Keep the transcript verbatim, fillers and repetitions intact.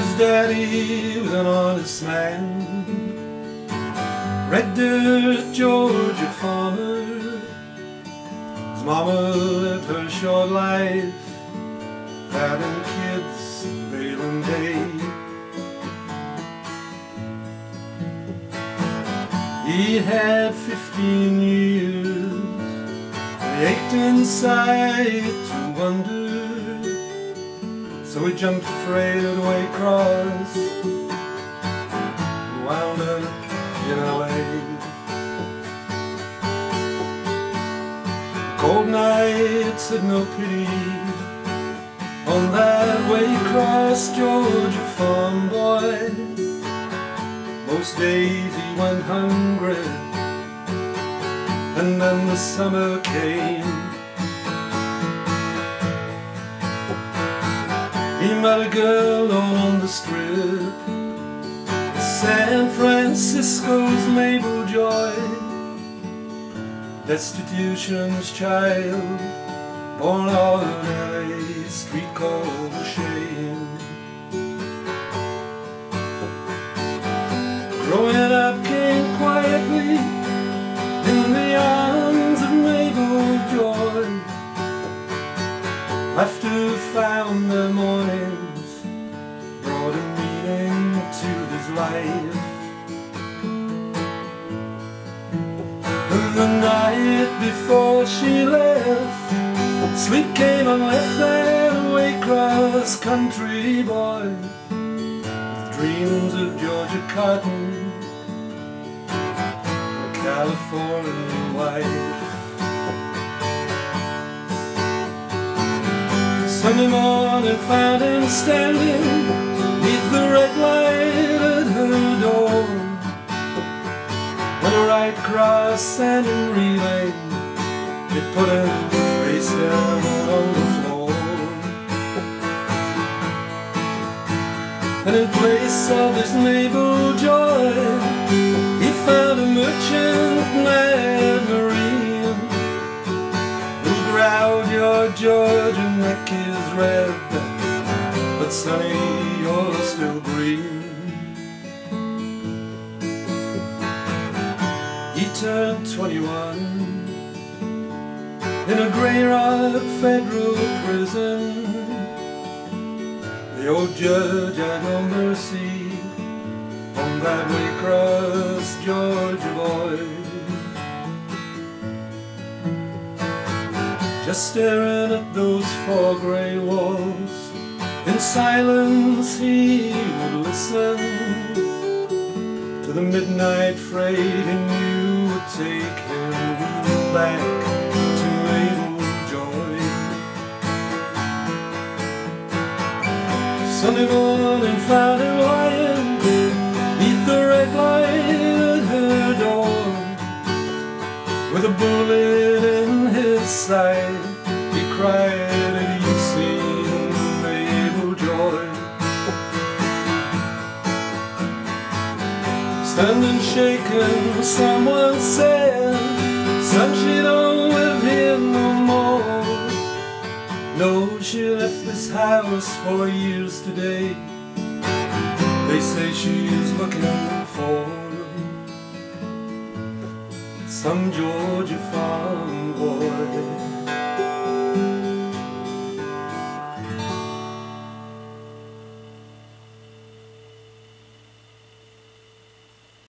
His daddy was an honest man, red dirt Georgia farmer. His mama lived her short life, having kids baling hay. He had fifteen years, he ached inside to wonder. So we jumped a freight at Waycross and wound up in L A Cold nights had no pity on that Waycross Georgia farm boy. Most days he went hungry, and then the summer came. He met a girl on the strip, San Francisco's Mabel Joy, destitution's child, born out in a street called shame. Growing up came quietly in the arms of Mabel Joy. Laughter found the mornings, brought a meaning to his life. And the night before she left, sleep came and left that Waycross country boy with dreams of Georgia cotton, a California wife. Sunday morning found him standing neath the red light at her door, when a right cross and in relay it put him face down on the floor. And in place of his Mabel Joy, he found a merchant lad Marine who growled, "Your Georgia neck is red, but sonny, you're still green." He turned twenty-one in a Grey Rock federal prison. The old judge had no mercy on that Waycross Georgia boy. Just staring at those four grey walls, in silence he would listen to the midnight freight he knew would take him back to Mabel Joy. Sunday morning found him lying neath the red light at her door, with a bullet in his side. He cried, "Have you seen Mabel Joy?" Standing shaken, someone said, "Son, she don't live here no more. No, she left this house for years today. They say she's looking for some Georgia farm boy."